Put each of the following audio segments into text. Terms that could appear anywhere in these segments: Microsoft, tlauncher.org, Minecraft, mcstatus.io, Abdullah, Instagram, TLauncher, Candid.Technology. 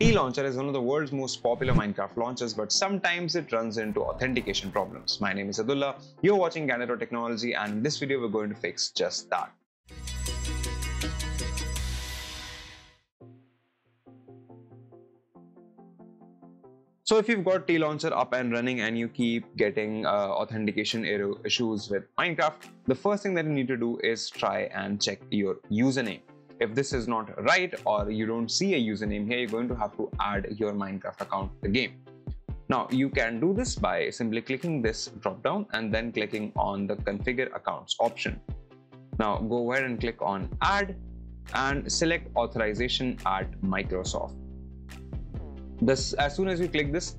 TLauncher is one of the world's most popular Minecraft launchers, but sometimes it runs into authentication problems. My name is Abdullah, you're watching Candid.Technology, and in this video we're going to fix just that. So if you've got TLauncher up and running and you keep getting authentication issues with Minecraft, the first thing that you need to do is try and check your username. If this is not right or you don't see a username here, you're going to have to add your Minecraft account to the game. Now you can do this by simply clicking this drop down and then clicking on the configure accounts option. Now go ahead and click on add and select authorization at Microsoft. As soon as you click this,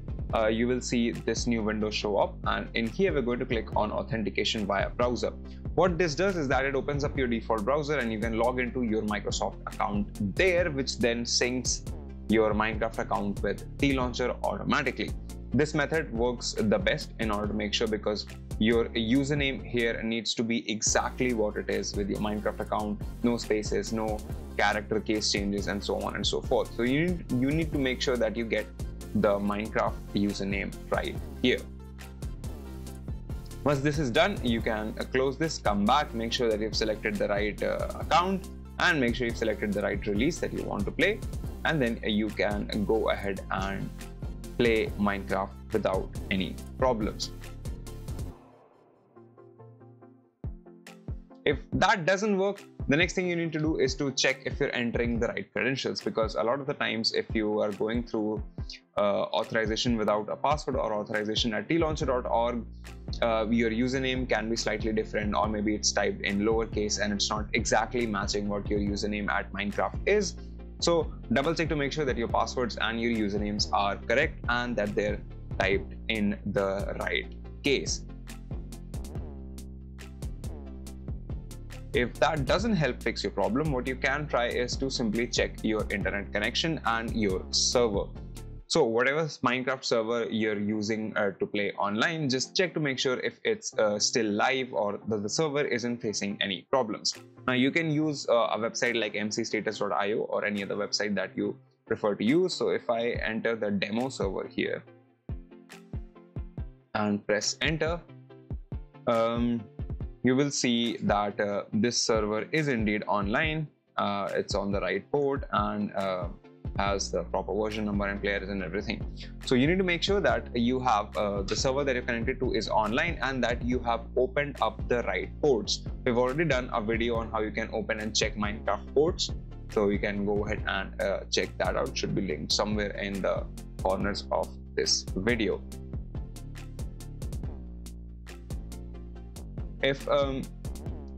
you will see this new window show up, and in here we're going to click on authentication via browser. What this does is that it opens up your default browser and you can log into your Microsoft account there, which then syncs your Minecraft account with TLauncher automatically. This method works the best in order to make sure, because your username here needs to be exactly what it is with your Minecraft account. No spaces, no character case changes, and so on and so forth. So you need to make sure that you get the Minecraft username right here. Once this is done, you can close this, come back, make sure that you've selected the right account, and make sure you've selected the right release that you want to play. And then you can go ahead and play Minecraft without any problems. If that doesn't work, the next thing you need to do is to check if you're entering the right credentials, because a lot of the times if you are going through authorization without a password or authorization at tlauncher.org, your username can be slightly different, or maybe it's typed in lowercase and it's not exactly matching what your username at Minecraft is. So double check to make sure that your passwords and your usernames are correct and that they're typed in the right case. If that doesn't help fix your problem, what you can try is to simply check your internet connection and your server. So whatever Minecraft server you're using to play online, just check to make sure if it's still live or that the server isn't facing any problems. Now you can use a website like mcstatus.io or any other website that you prefer to use. So if I enter the demo server here and press enter, you will see that this server is indeed online. It's on the right port and has the proper version number and players and everything. So you need to make sure that you have the server that you're connected to is online and that you have opened up the right ports. We've already done a video on how you can open and check Minecraft ports, so you can go ahead and check that out. It should be linked somewhere in the corners of this video. If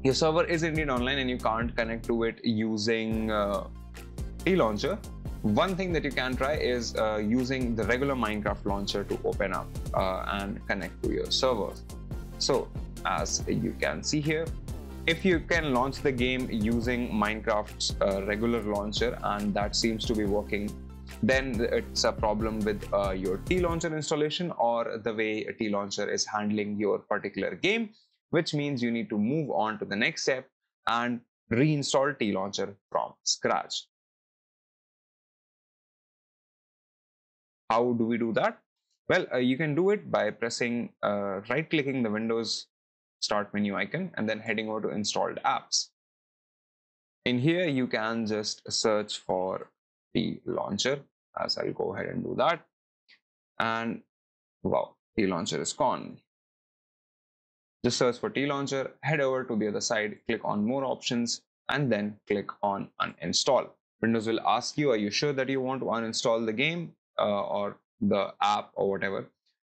your server is indeed online and you can't connect to it using TLauncher, one thing that you can try is using the regular Minecraft launcher to open up and connect to your server. So as you can see here, if you can launch the game using Minecraft's regular launcher and that seems to be working, then it's a problem with your TLauncher installation or the way TLauncher is handling your particular game, which means you need to move on to the next step and reinstall TLauncher from scratch. How do we do that? Well, you can do it by pressing, right-clicking the Windows Start menu icon and then heading over to Installed Apps. In here, you can just search for TLauncher, as I'll go ahead and do that. And wow, TLauncher is gone. Just search for TLauncher, head over to the other side, click on More Options, and then click on Uninstall. Windows will ask you, are you sure that you want to uninstall the game or the app or whatever?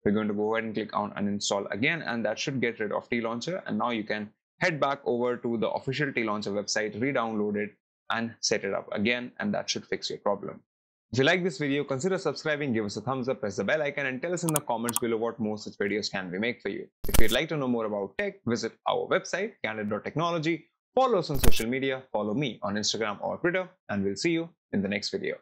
We're going to go ahead and click on Uninstall again, and that should get rid of TLauncher. And now you can head back over to the official TLauncher website, re-download it, and set it up again, and that should fix your problem. If you like this video, consider subscribing, give us a thumbs up, press the bell icon, and tell us in the comments below what more such videos can we make for you. If you'd like to know more about tech, visit our website, Candid.Technology, follow us on social media, follow me on Instagram or Twitter, and we'll see you in the next video.